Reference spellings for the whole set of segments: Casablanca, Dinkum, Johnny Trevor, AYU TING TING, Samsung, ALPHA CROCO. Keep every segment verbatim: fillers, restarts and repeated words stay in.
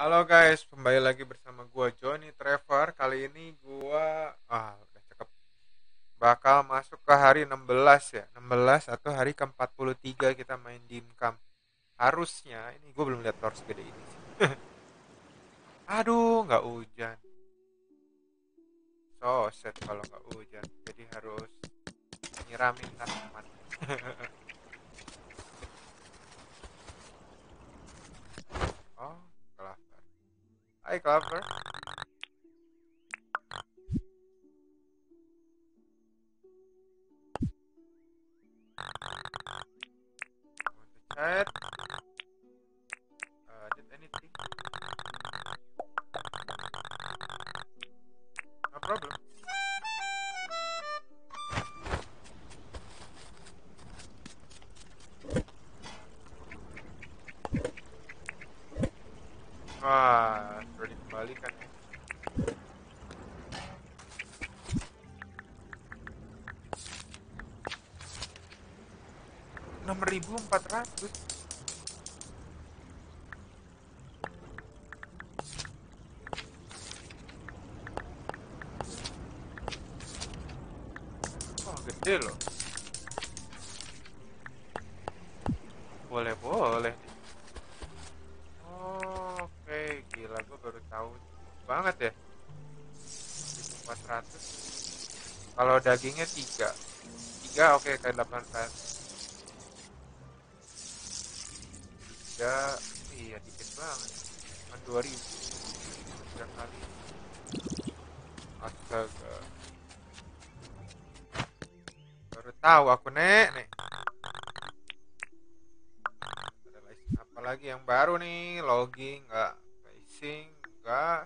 Halo guys, kembali lagi bersama gua Johnny Trevor. Kali ini gua ah udah cakep. Bakal masuk ke hari enam belas ya. enam belas atau hari ke empat puluh tiga kita main Dinkum. Harusnya ini gua belum lihat lor segede ini sih. Aduh, nggak hujan. So, set kalau nggak hujan. Jadi harus nyiramin tanaman. Oh. Hai Clover. Want to chat? Uh, did anything? No problem. Wah. Balikan. enam ribu empat ratus. Oh, gede loh. Boleh, boleh. Gue baru tahu banget ya, empat ratus. Kalau dagingnya tiga tiga, oke, kayak delapan ratus tiga, iya dikit banget, cuma dua ribu tiga kali. Astaga, baru tahu aku nek nek apalagi yang baru nih, logging enggak, enggak,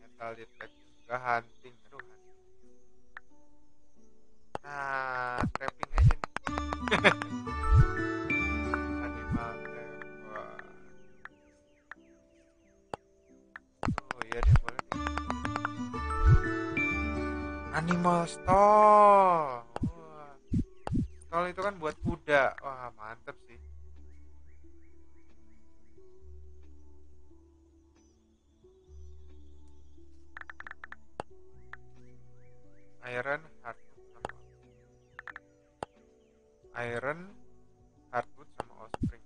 metal detect enggak, hunting aduh hunting. Nah, trapping aja nih. Animal trap. Oh iya deh, boleh nih. Animal stall. Wah. Stall itu kan buat kuda. Wah, mantep sih. Iron, hardwood, sama Iron, hardwood, sama offspring.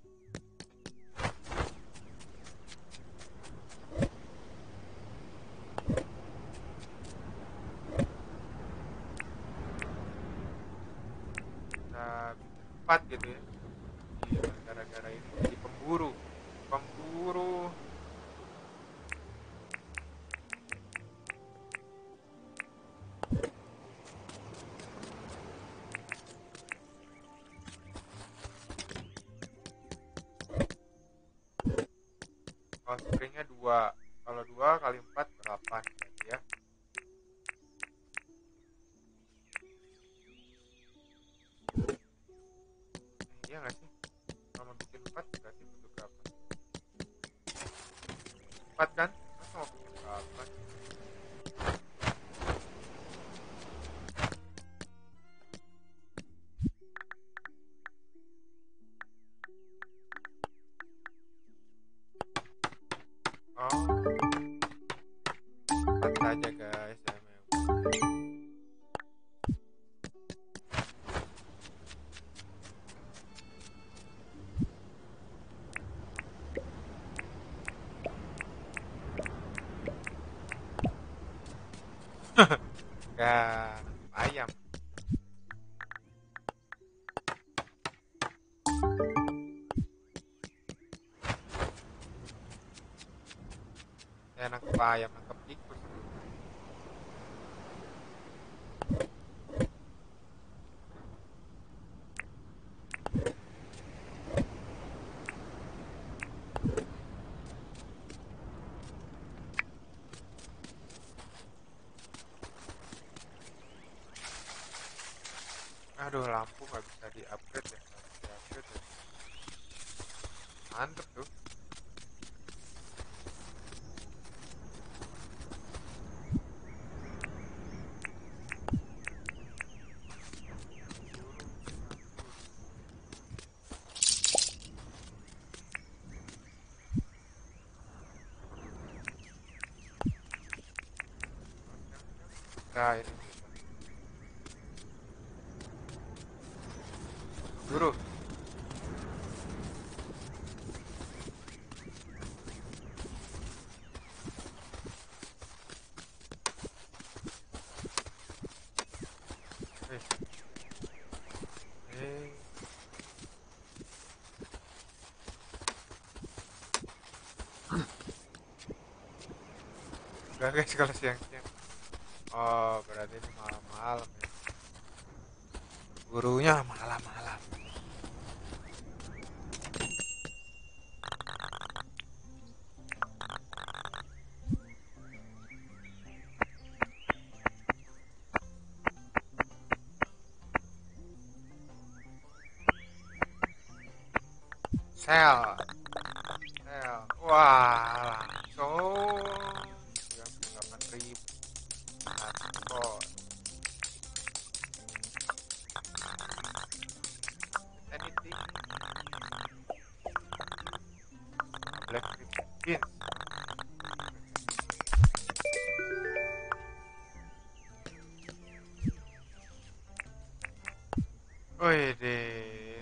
Nah, empat gitu ya. Iya, gara-gara ini jadi pemburu, pemburu. Offspringnya dua, kalau dua kali empat delapan ya. Iya nggak sih? Kalau mau bikin empat berarti butuh berapa? Empat kan? Terus mau bikin berapa? Aja guys, ya memang. Gak ayam. Enak ayam, nangkep tikus. Aduh, lampu nggak bisa di-upgrade ya, nggak bisa di-upgrade ya. Mantep tuh. guys. Guru. Hey. Hey. Udah guys, kalau siang-siang. Oh, berarti ini malam-malam ya. Gurunya malam-malam. Sel, sel, wah, langsung tiga puluh delapan ribu. Oh. Anything black skin. Wih deh,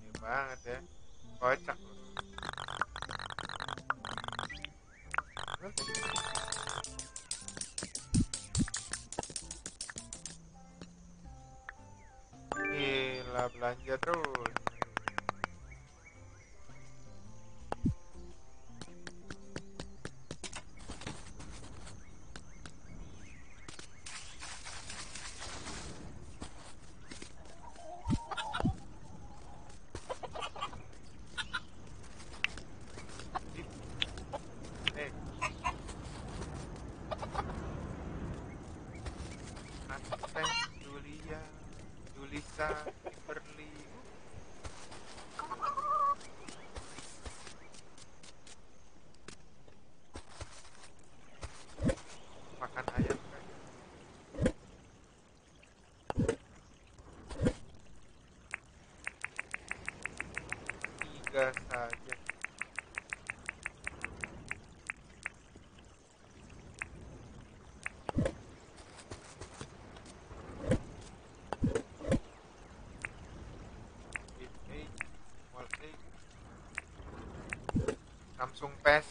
ini banget ya, kocak. Belanja terus. Hey. Asisten Julia, Julisa. Saja Samsung P E S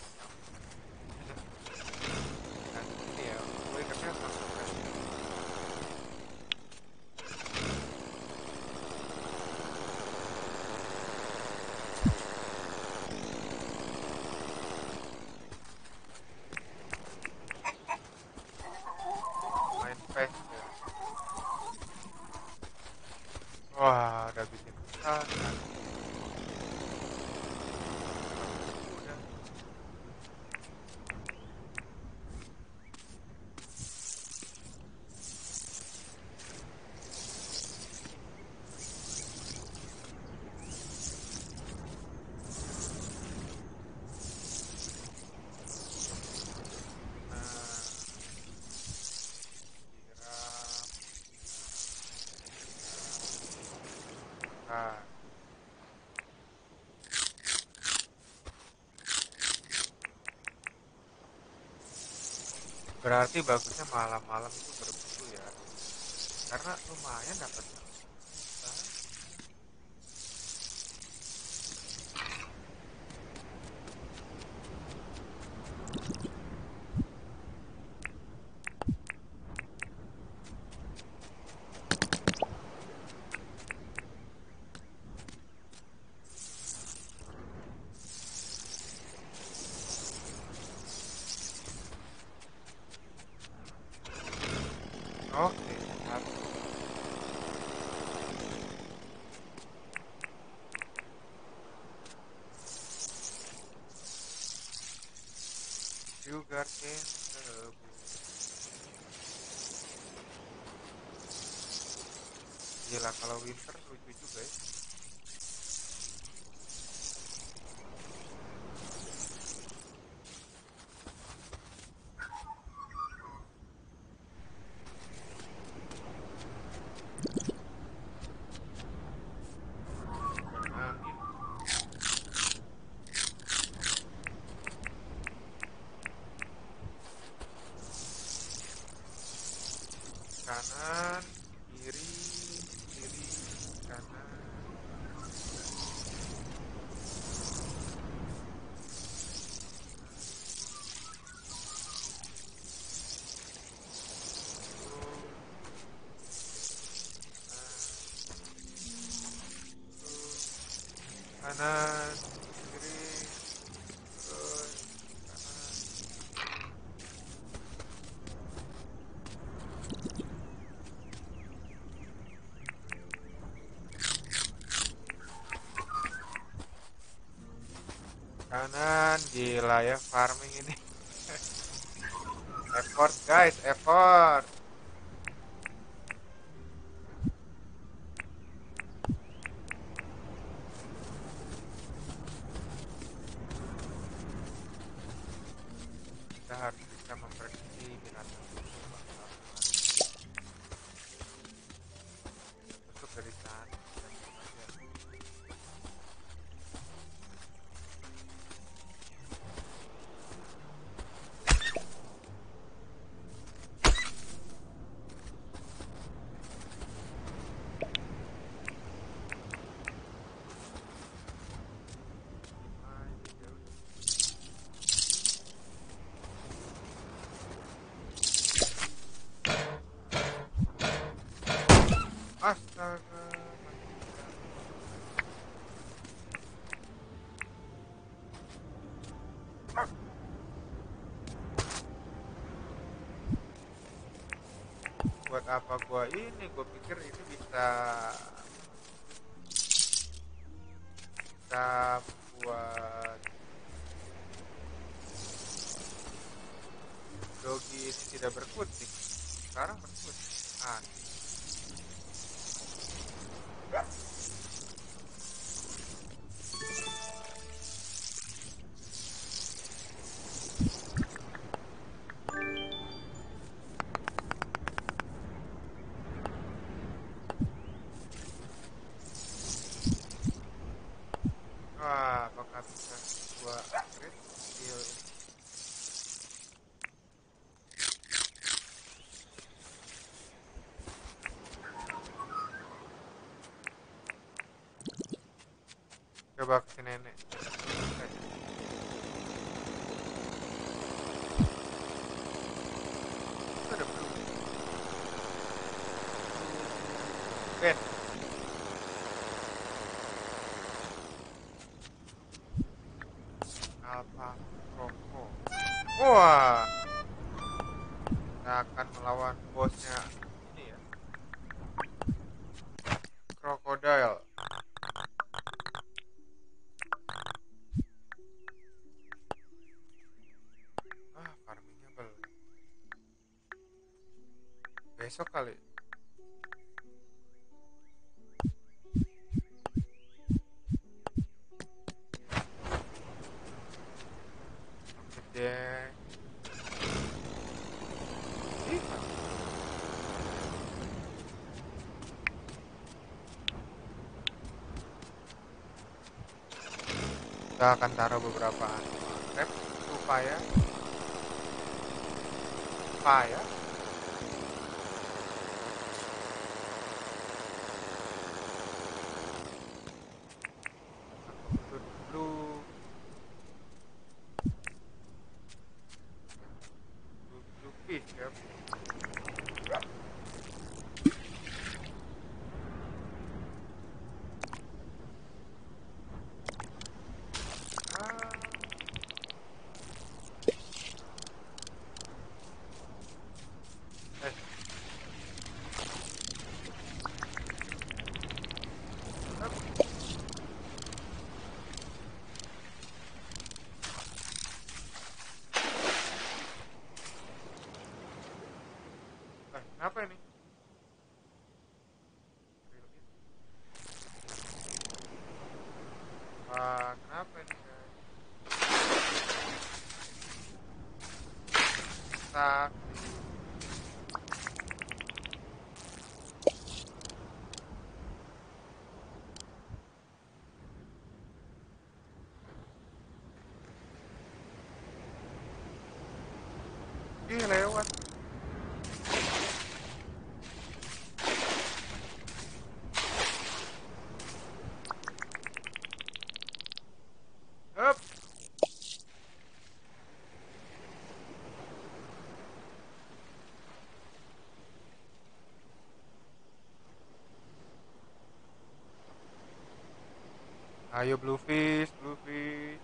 ya, gue kerja Samsung P E S. Wah, udah bikin besar. Ah. Berarti bagusnya malam-malam itu berburu ya, karena lumayan dapatnya. Oke, satu. Sugar cane rebus. Gila, kalau winter lucu juga ya. kanan, kiri, turun, kanan. Kanan, gila ya farming ini. Effort guys, effort. Buat apa gua ini? Gua pikir ini bisa kita buat dogi ini tidak berkutik. Sekarang berkutik. Ah. Coba ke nenek. Oke. Apa Roko? Wah. Kita akan melawan bosnya. Besok kali. Deh. Kita akan taruh beberapa rep supaya supaya apa ini? Wah, kenapa ini guys? Tak. Ih, lewat. Ayo Ayo bluefish, bluefish.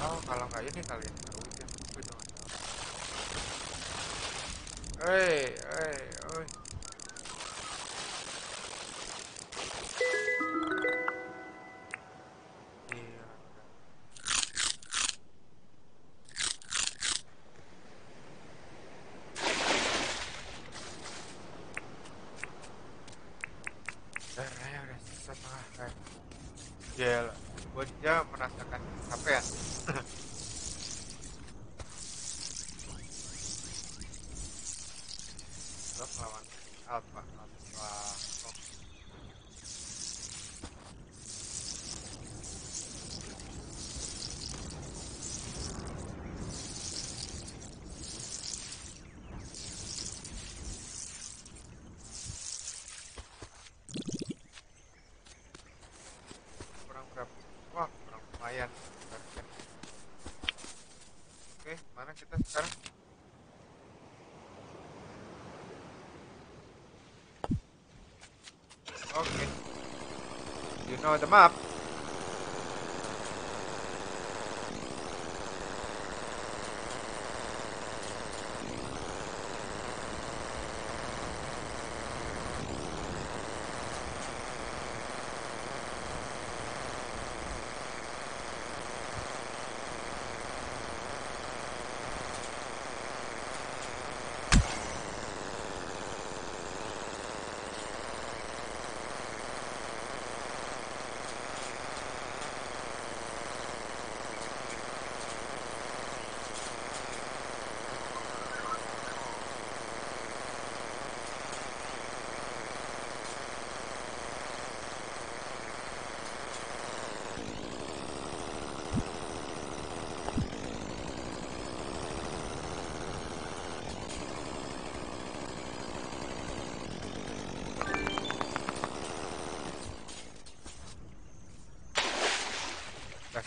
Oh, kalau nggak ini kali ini hujan gitu. Hei, hei, oi. Kita sekarang oke okay. You know the map.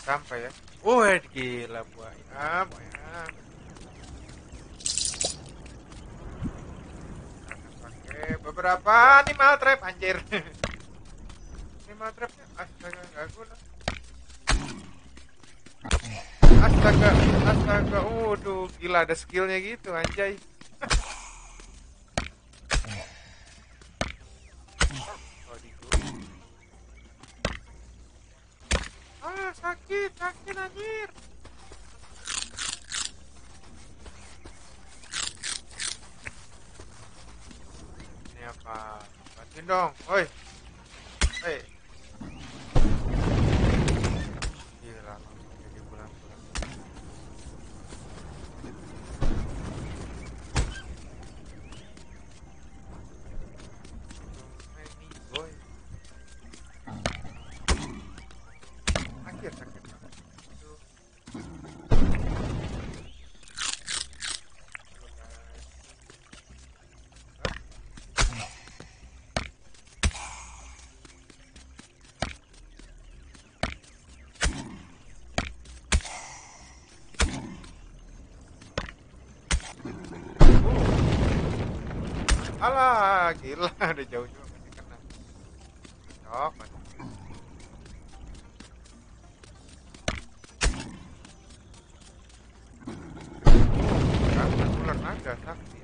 Sampai ya, wah gila buah ya, buah ya. Pakai beberapa animal trap anjir. Animal trapnya astaga nggak guna. Astaga, astaga, waduh gila ada skillnya gitu anjay. Sakit, sakit anjir. Ini apa? Bantuin dong, woi. Hei. Gila, langsung jadi bulan-bulan. Alah, gila, udah jauh juga masih kena. Cocok, masih. Ular, ular naga, sakti.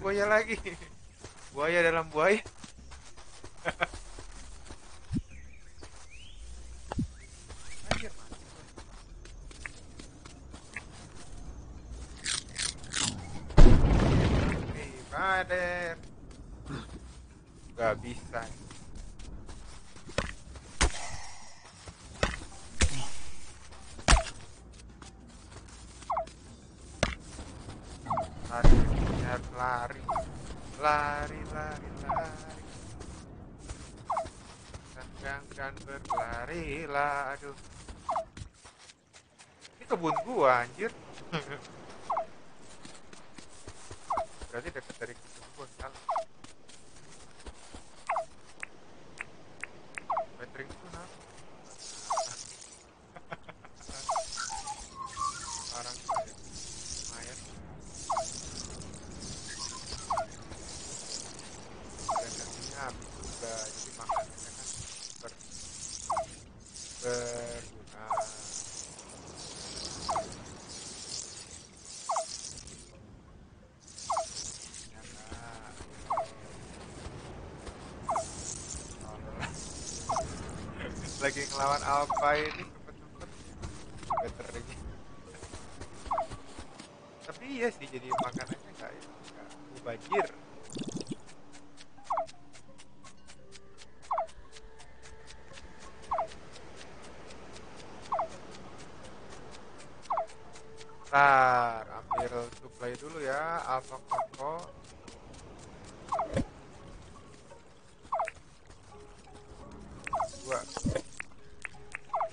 Buaya lagi, buaya dalam buaya. Bader, nggak bisa. lari, lari, lari, lari. Sedangkan berlari lah, aduh. Ini kebun gua, anjir. Berarti dekat dari kebun gua, salah. Baterai itu kenapa? Lagi ngelawan apa ini, cepet-cepet baterainya. Tapi iya sih, jadi makanannya nggak mubazir. Ntar ambil supply dulu ya, alpha koko. Dua.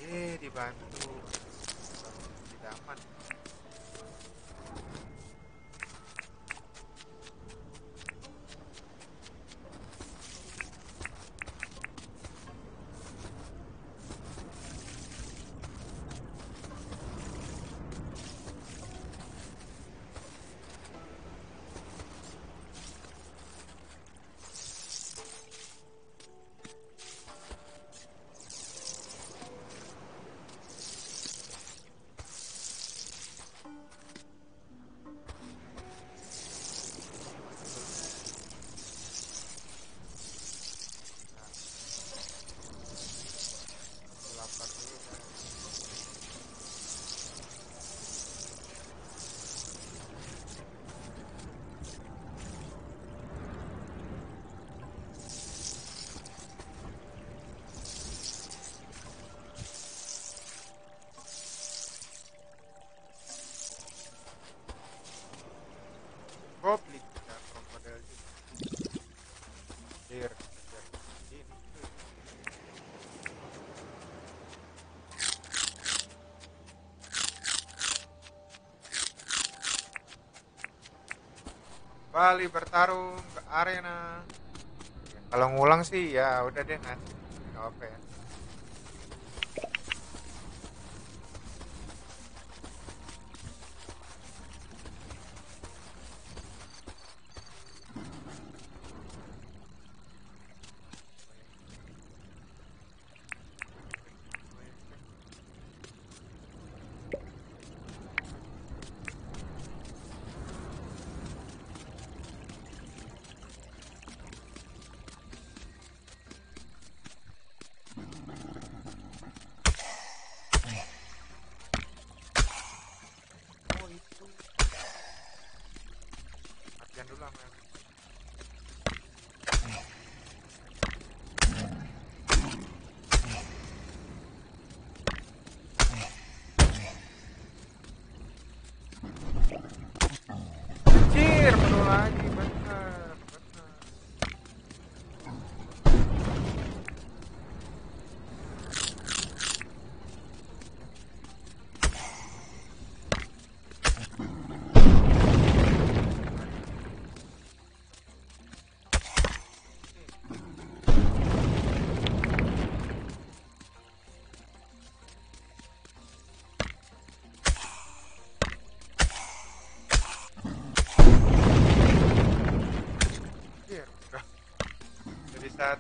Eh, dibantu. Tidak aman. Kembali bertarung ke arena. Kalau ngulang sih ya udah deh, nanti nggak apa ya.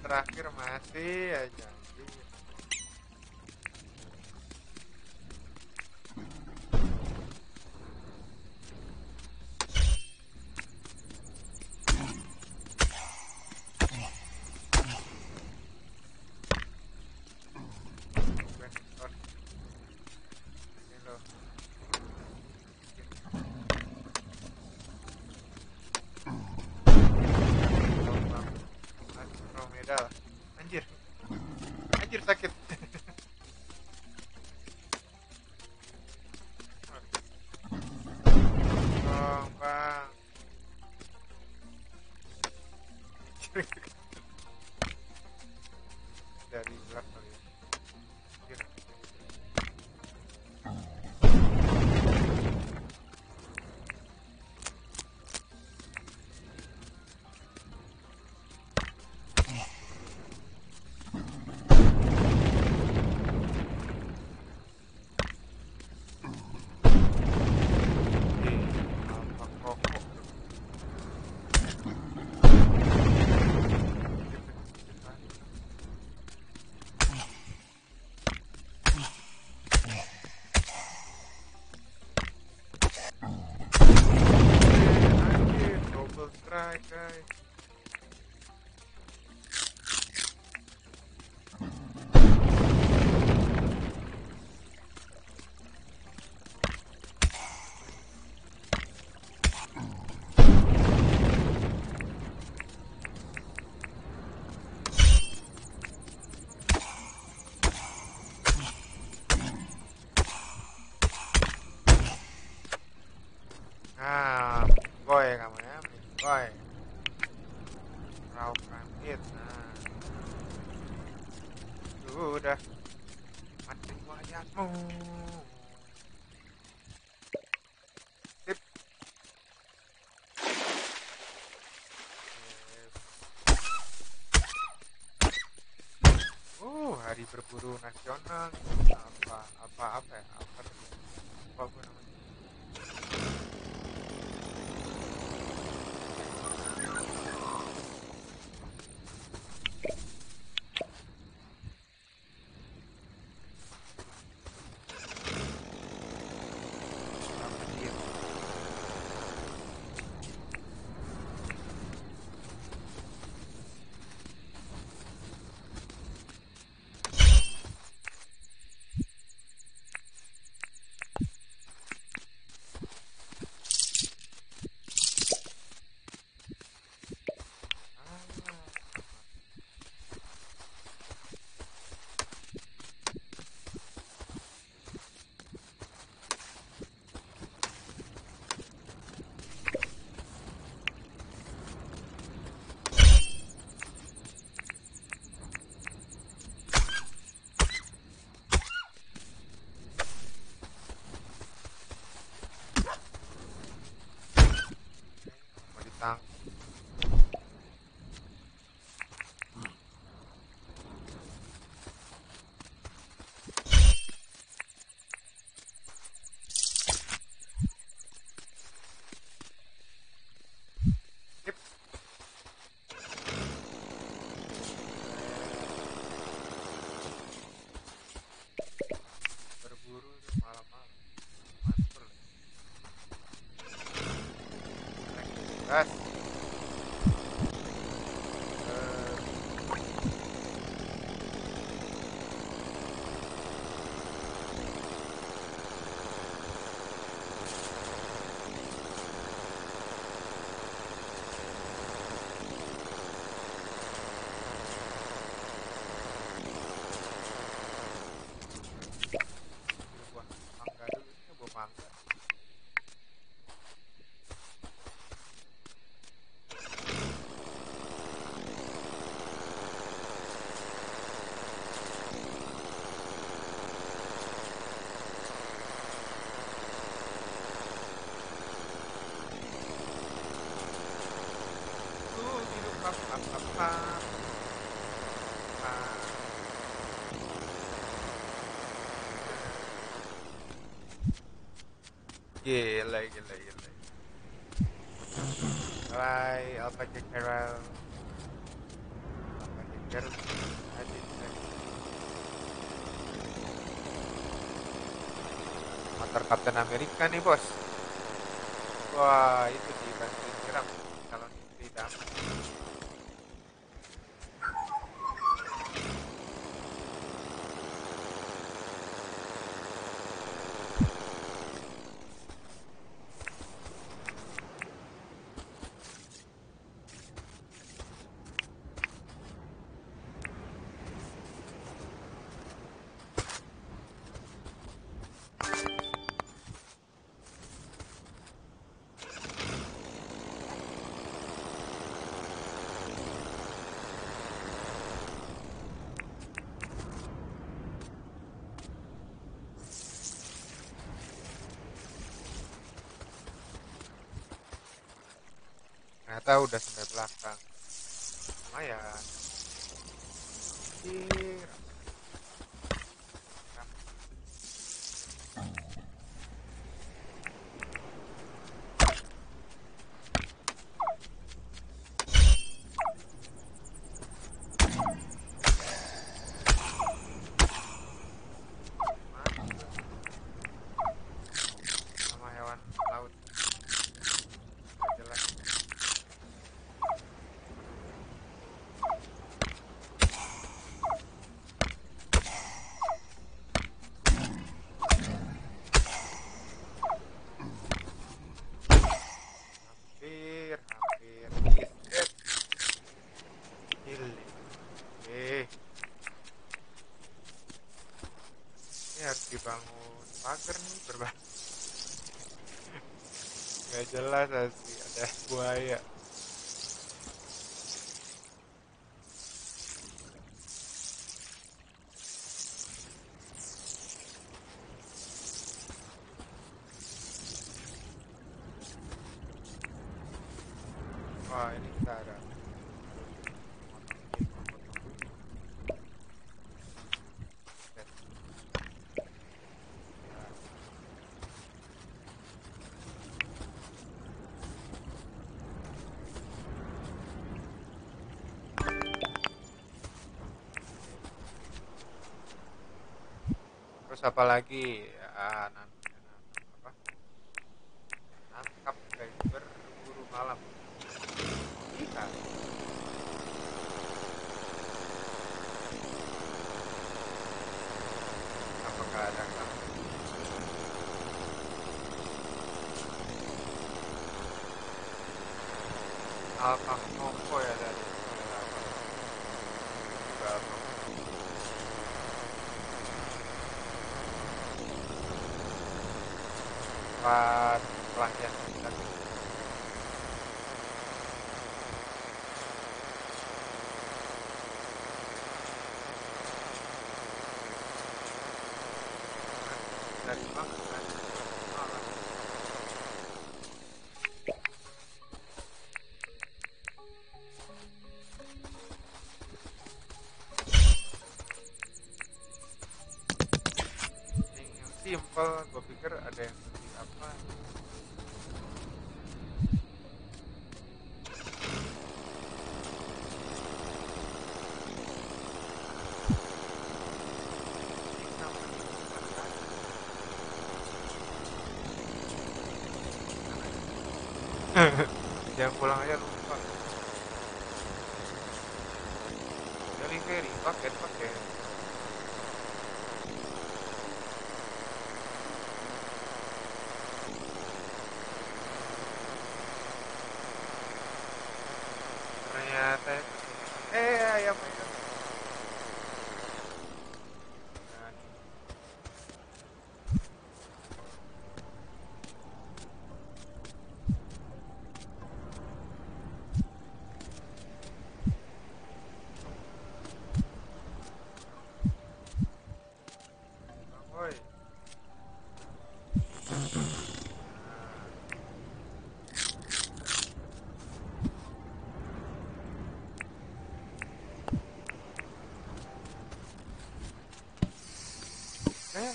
Terakhir masih aja. Anjir. right, guys. Berburu nasional apa apa apa ya, apa apa gue namanya gila gila gila alright, apa jekeral apa jekeral adik motor Captain America nih bos. Wah itu dibantuin jeram kalau tidak ternyata udah sampai belakang lumayan kira. Gak jelas asli, ada buaya. Wah, ini kita ada. Apalagi ya, nanti apa nangkap gajber berburu malam kita apakah ada kan? Alpah Moko ya dari Bapak buat pelatihan kita. Dari bangsa yang simple, gue pikir ada yang apa? Jangan pulang aja lupa. Jadi ferry paket paket. Ternyata itu. Eh ayam ayam.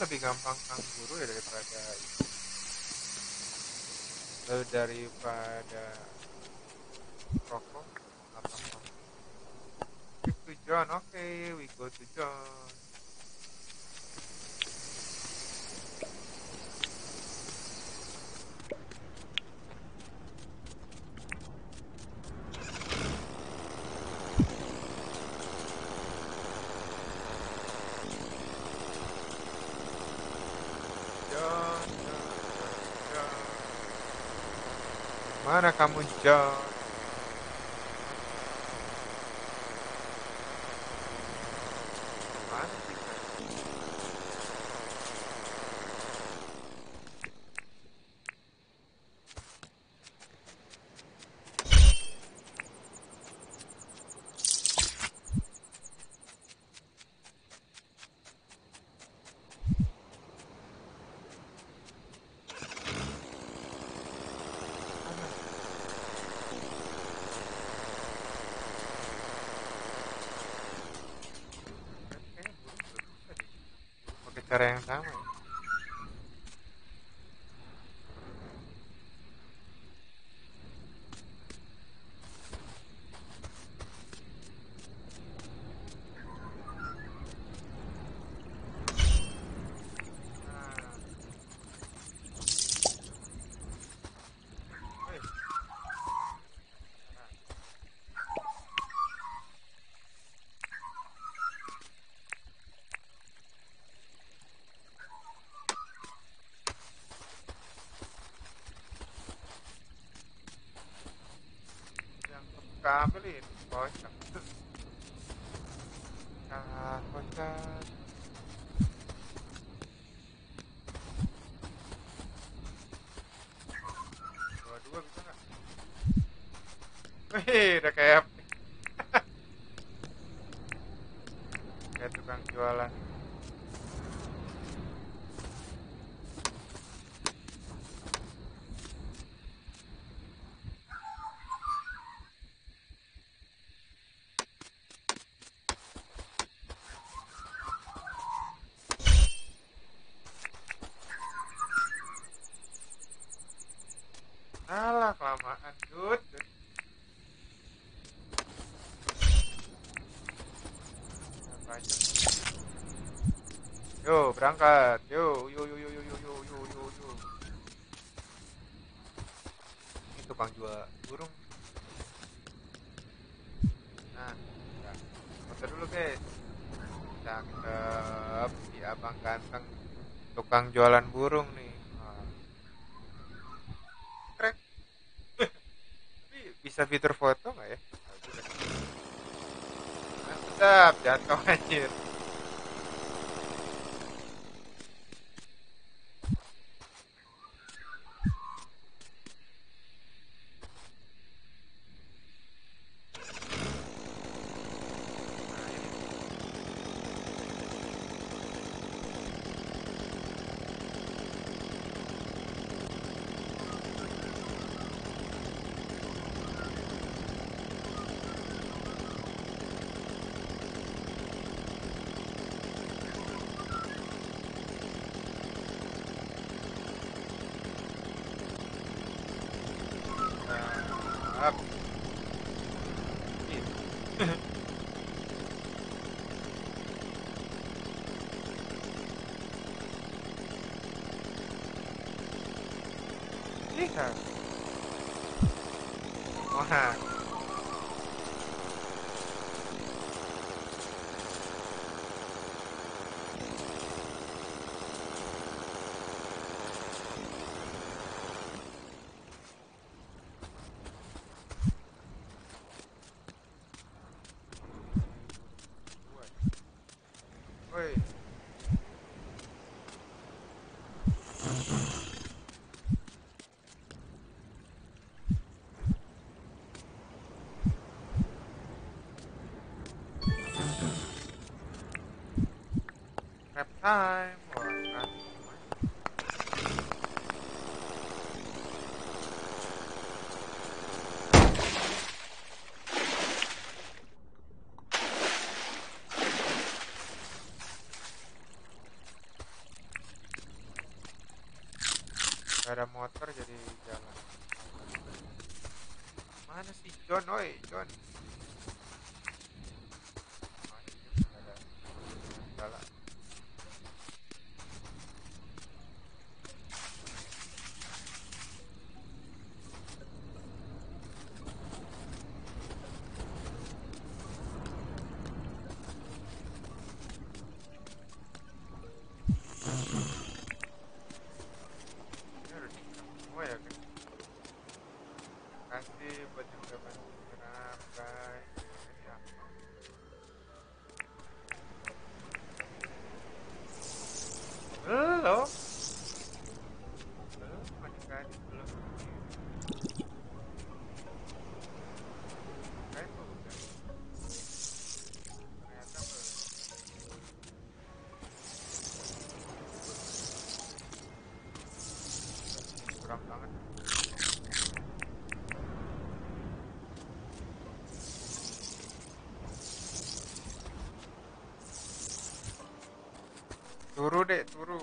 Lebih gampang kangguru ya daripada itu, lalu daripada rokok apa apa. Trip to John, okay, we go to John. Mana kamu John? Mana sih? Cara yang sama. Kabel ini kocak ah kocak dua Wih, udah kayak kayak tukang jualan. Alah, kelamaan, dude. Yo, berangkat. Yo, yo, yo, yo, yo, yo, yo, yo, yo. Ini tukang jual burung. Nah, ya. Motor dulu, guys. Cakep, si abang ganteng tukang jualan burung nih. Keren. Tapi bisa fitur foto nggak ya? Mantap, jatuh anjir. Wah, time or not. Gak ada motor jadi jalan. Mana sih John? Oi John. Turu deh, turu.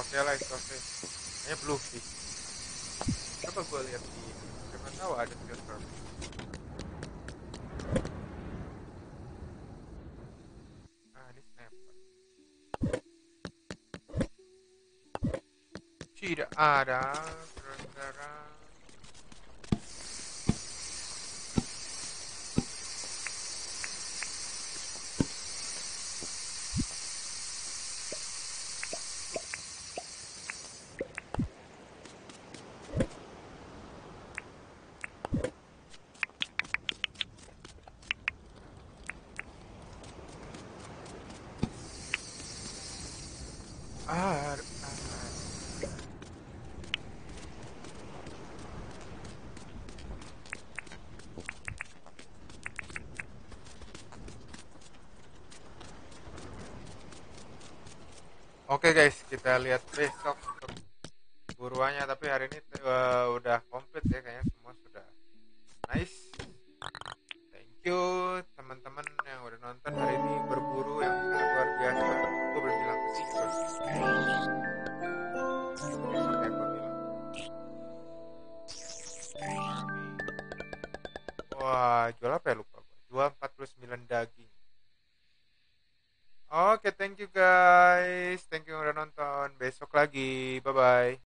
Oke lah, oke. Ini blue sih. Coba gua lihat di, siapa tahu ada filter. Ah, ini sniper. Tidak ada, saudara. Oke okay guys, kita lihat besok untuk buruannya, tapi hari ini uh, udah komplit ya, kayaknya semua sudah nice. Thank you teman-teman yang udah nonton hari ini, berburu yang sangat luar biasa. Gue belum bilang sih, besok ya gue bilang. Wah, jual apa ya, lupa gue. Jual empat puluh sembilan daging. Oke, okay, thank you guys. Thank you udah nonton. Besok lagi. Bye-bye.